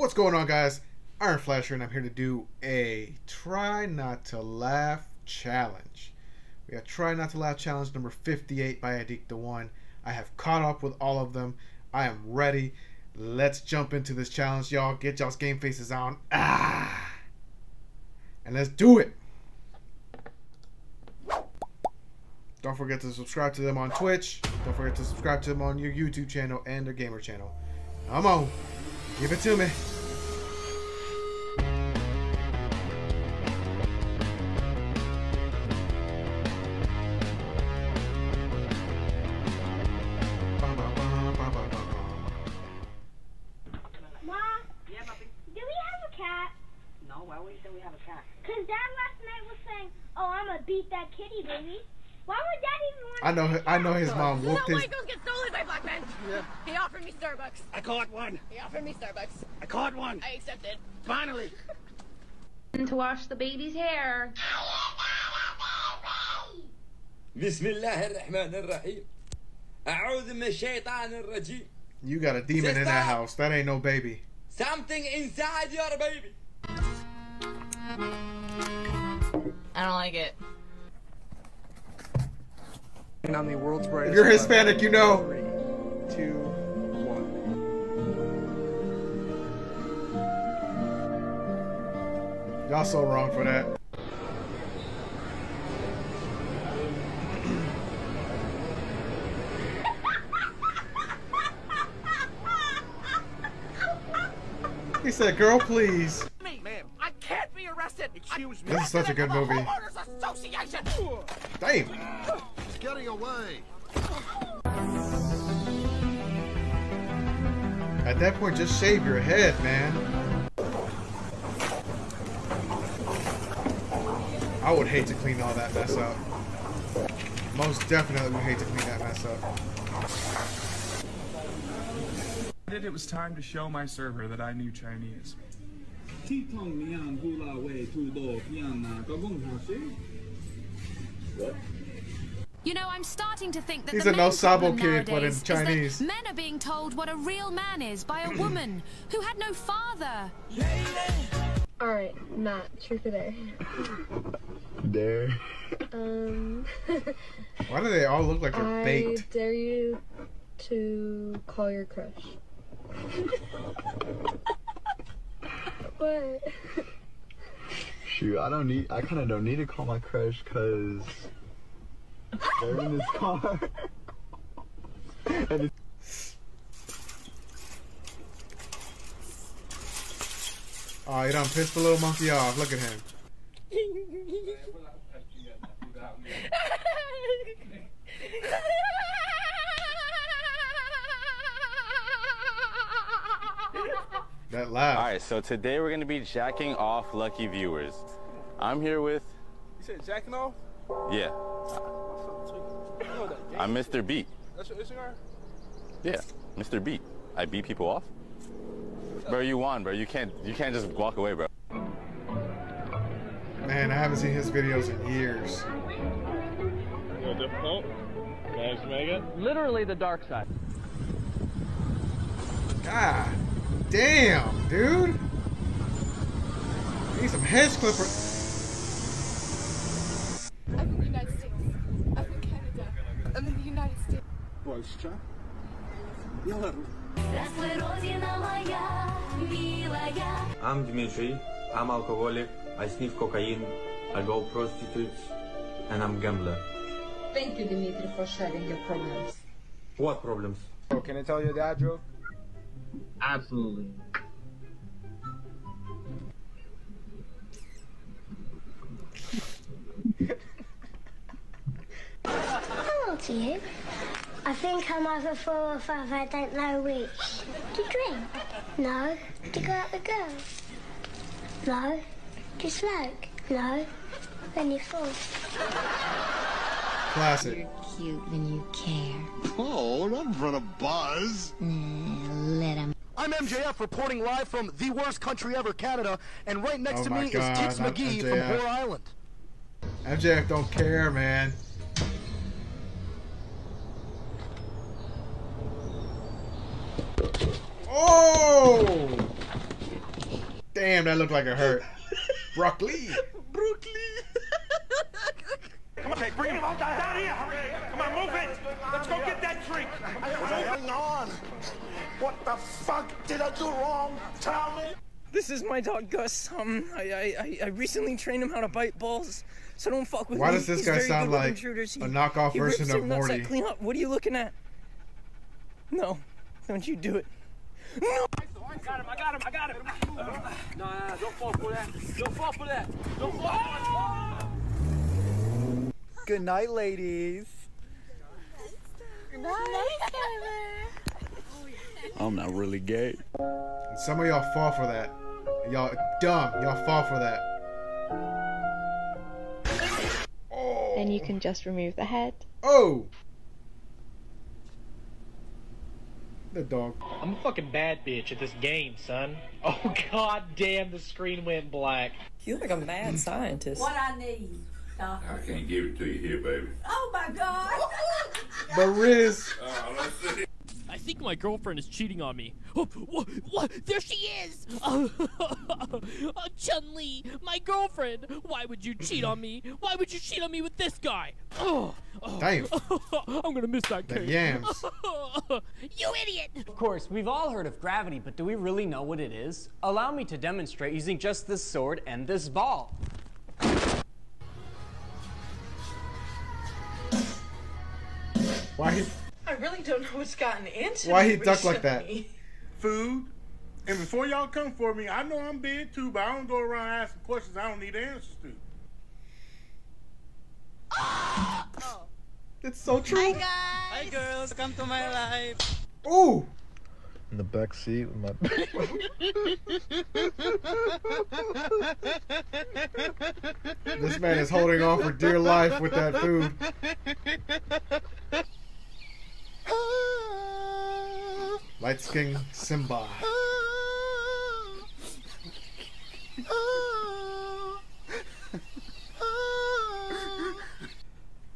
What's going on, guys? Iron Flasher, and I'm here to do a Try Not to Laugh challenge. We got Try Not to Laugh challenge number 58 by AdikTheOne. I have caught up with all of them. I am ready. Let's jump into this challenge, y'all. Get y'all's game faces on. Ah! And let's do it. Don't forget to subscribe to them on Twitch. Don't forget to subscribe to them on your YouTube channel and their gamer channel. Come on. Give it to me. Ma? Yeah, Bobby? Do we have a cat? No, why would you say we have a cat? Because Dad last night was saying, oh, I'm going to beat that kitty, baby. Why would Dad even want I know his mom whooped his... Legos get stolen by black men. Yeah. He offered me Starbucks. I caught one. He offered me Starbucks. I caught one. I accepted. Finally. To wash the baby's hair. You got a demon in that house. That ain't no baby. Something inside your baby. I don't like it. On the world's brightest. If you're Hispanic, you know. 3, 2, 1. Y'all so wrong for that. He said, "Girl, please." Ma'am, I can't be arrested. Excuse me. This is such a good movie. Damn. Getting away. At that point, just shave your head, man. I would hate to clean all that mess up. Most definitely would hate to clean that mess up. It was time to show my server that I knew Chinese. What? You know, I'm starting to think that he's the main problem nowadays but in Chinese. Is that men are being told what a real man is by a woman who had no father. All right, Matt, truth or dare? Dare. Why do they all look like they're baked? I dare you to call your crush. What? Shoot, I kind of don't need to call my crush because. They're in his car. And oh, you done pissed the little monkey off. Look at him. That laugh. Alright, so today we're gonna be jacking off lucky viewers. I'm here with. You said jacking off? Yeah. I'm Mr. Beat. That's your Instagram? Yeah, Mr. Beat. I beat people off. Bro, you won, bro. You can't just walk away, bro. Man, I haven't seen his videos in years. More difficult. Max Mega. Literally the dark side. God damn, dude. Need some hedge clipper. I'm Dmitry, I'm alcoholic, I sniff cocaine, I go prostitutes, and I'm gambler. Thank you, Dmitry, for sharing your problems. What problems? Oh, can I tell you that joke? Absolutely. Hello to you. I think I'm either 4 or 5, I don't know which. Do you drink? No. Do you go out with girls? No. Do you smoke? No. Then you fall. Classic. You're cute when you care. Oh, not in front of Buzz. Let him. I'm MJF reporting live from the worst country ever, Canada, and right next to me is Tix McGee from Moore Island. MJF don't care, man. Oh! Damn, that looked like it hurt. Broccoli. Broccoli. Come on, okay, bring him down here. Come on, move it. Let's go get that drink. What's going on? What the fuck did I do wrong? Tell me. This is my dog Gus. I recently trained him how to bite balls, so don't fuck with me. Why does this guy sound like a knockoff version of Morty? Clean up. What are you looking at? No, don't you do it. No. I got him. I got him. I got him. No, don't fall for that. Don't fall for that. Don't fall for that. Good night, ladies. Good night, Taylor. I'm not really gay. Some of y'all fall for that. Y'all dumb. Y'all fall for that. Oh. Then you can just remove the head. Oh. The dog. I'm a fucking bad bitch at this game, son. Oh god damn, the screen went black. You look like a mad scientist. What I need, doctor. I can't give it to you here, baby. Oh my god. The wrist. Let's see. I think my girlfriend is cheating on me. Oh, what? There she is! Chun-Li, my girlfriend! Why would you cheat on me? Why would you cheat on me with this guy? Damn. I'm gonna miss that cake. The yams. You idiot! Of course, we've all heard of gravity, but do we really know what it is? Allow me to demonstrate using just this sword and this ball. Why? I really don't know what's gotten into why he ducked like that. Food. And before y'all come for me, I know I'm big too, but I don't go around asking questions I don't need answers to. Oh. It's so true. Hi guys. Hi girls, come to my life. Ooh. In the back seat with my. This man is holding on for dear life with that food. Light skin Simba.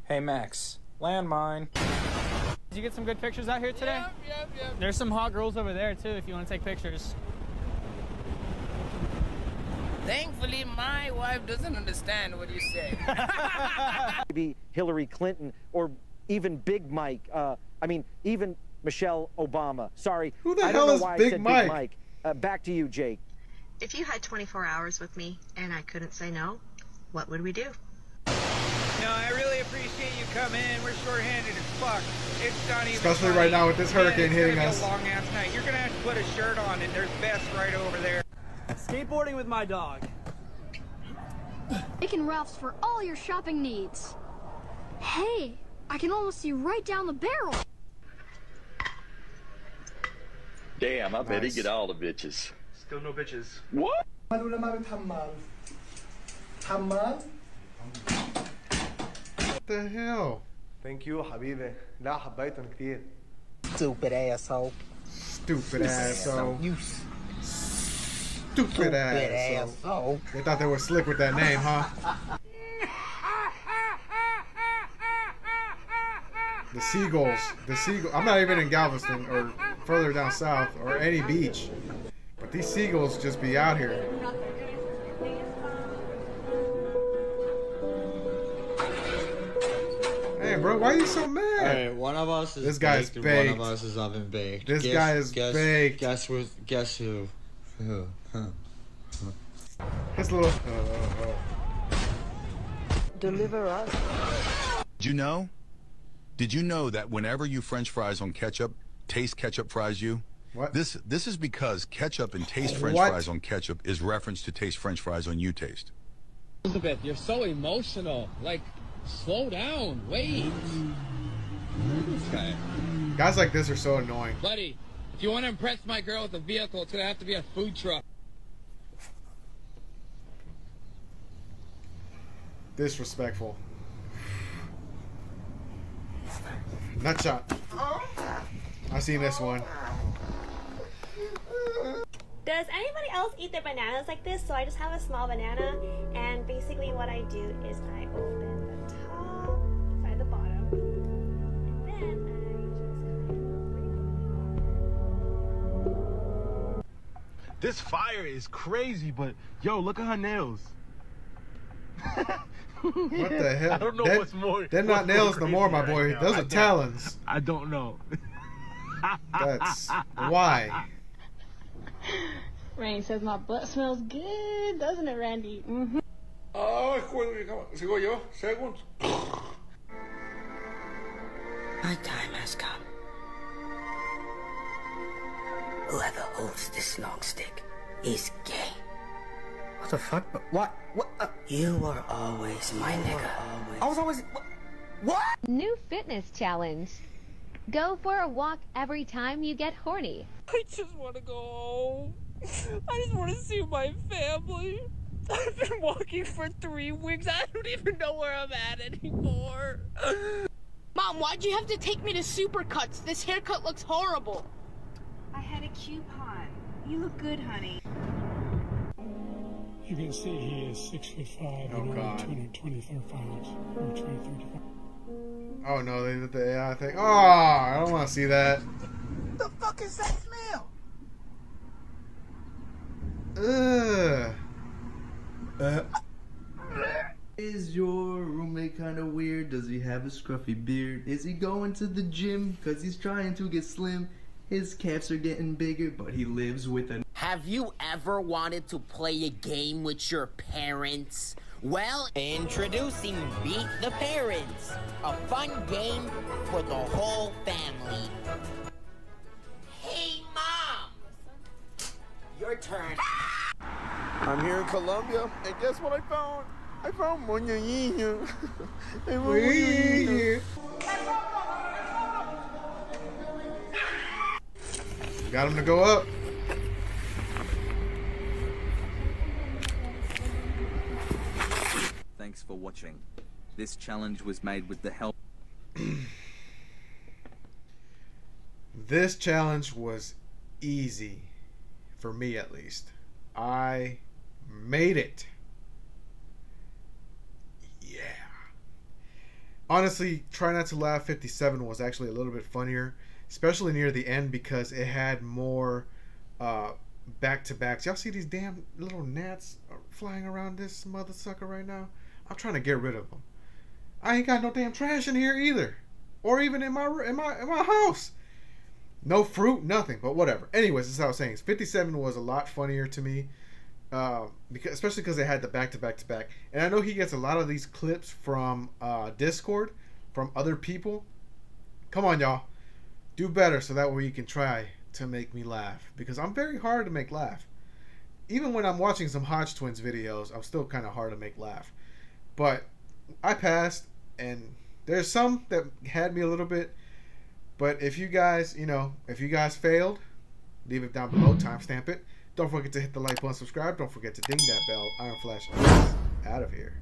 Hey Max, landmine. Did you get some good pictures out here today? Yep. There's some hot girls over there too if you want to take pictures. Thankfully, my wife doesn't understand what you say. Maybe Hillary Clinton or even Big Mike. I mean, even Michelle Obama. Sorry, who the hell is Big Mike? Back to you, Jake. If you had 24 hours with me and I couldn't say no, what would we do? No, I really appreciate you coming in. We're shorthanded as fuck. It's not even especially funny right now with this hurricane hitting us. Long ass night. You're gonna have to put a shirt on, and there's Best right over there. Skateboarding with my dog. Taking Ralphs for all your shopping needs. Hey. I can almost see right down the barrel. Damn, I bet he get all the bitches. Still no bitches. What? What the hell? Thank you, habibi. La habaytan kteer. Stupid asshole. Stupid asshole. You stupid asshole. They thought they were slick with that name, huh? The seagulls, I'm not even in Galveston or further down south or any beach, but these seagulls just be out here. Hey, bro, why are you so mad? All right, one of us is baked. One of us is oven baked. This guy is baked. Guess who? His little. Deliver us. Do you know? Did you know that whenever you French fries on ketchup, taste ketchup fries you? What? This is because ketchup and taste French fries on ketchup is reference to taste French fries on you taste. Elizabeth, you're so emotional. Like, slow down. Wait. Okay. Guys like this are so annoying. Buddy, if you want to impress my girl with a vehicle, it's going to have to be a food truck. Disrespectful. Nutshot. I've seen this one. Does anybody else eat their bananas like this? So I just have a small banana, and basically what I do is I open the top by the bottom, and then I just kind of This fire is crazy, but yo, look at her nails. What the hell? I don't know what's more. They're not nails no more, my boy. Right, those are talons. I don't know. That's why. Randy says my butt smells good, doesn't it, Randy? Mm-hmm. Oh, sigo yo. Seconds. My time has come. Whoever holds this long stick is gay. What the fuck? What? What? You were always my nigga. Always. I was always. What? New fitness challenge. Go for a walk every time you get horny. I just want to go home. I just want to see my family. I've been walking for 3 weeks. I don't even know where I'm at anymore. Mom, why'd you have to take me to Supercuts? This haircut looks horrible. I had a coupon. You look good, honey. You can see he is 6'5" and only 225 pounds. Or 235. Oh no, they did the AI thing. Oh, I don't want to see that. What the fuck is that smell? Ugh. Is your roommate kind of weird? Does he have a scruffy beard? Is he going to the gym? Cause he's trying to get slim. His calves are getting bigger, but he lives with a... Have you ever wanted to play a game with your parents? Well, introducing Beat the Parents, a fun game for the whole family. Hey, Mom! Your turn. I'm here in Colombia, and guess what I found? I found Muñeñinho. Got him to go up. Thanks for watching. This challenge was made with the help. This challenge was easy. For me, at least. I made it. Yeah. Honestly, Try Not to Laugh 57 was actually a little bit funnier. Especially near the end because it had more back-to-backs. Y'all see these damn little gnats flying around this mother sucker right now? I'm trying to get rid of them. I ain't got no damn trash in here either, or even in my house. No fruit, nothing. But whatever. Anyways, that's how I was saying. 57 was a lot funnier to me, because especially because it had the back-to-back-to-back. And I know he gets a lot of these clips from Discord, from other people. Come on, y'all. Do better so that way you can try to make me laugh, because I'm very hard to make laugh. Even when I'm watching some Hodge Twins videos, I'm still kind of hard to make laugh. But I passed, and there's some that had me a little bit. But if you guys, you know, if you guys failed, leave it down below, timestamp it. Don't forget to hit the like button, subscribe. Don't forget to ding that bell. Iron Flash out of here.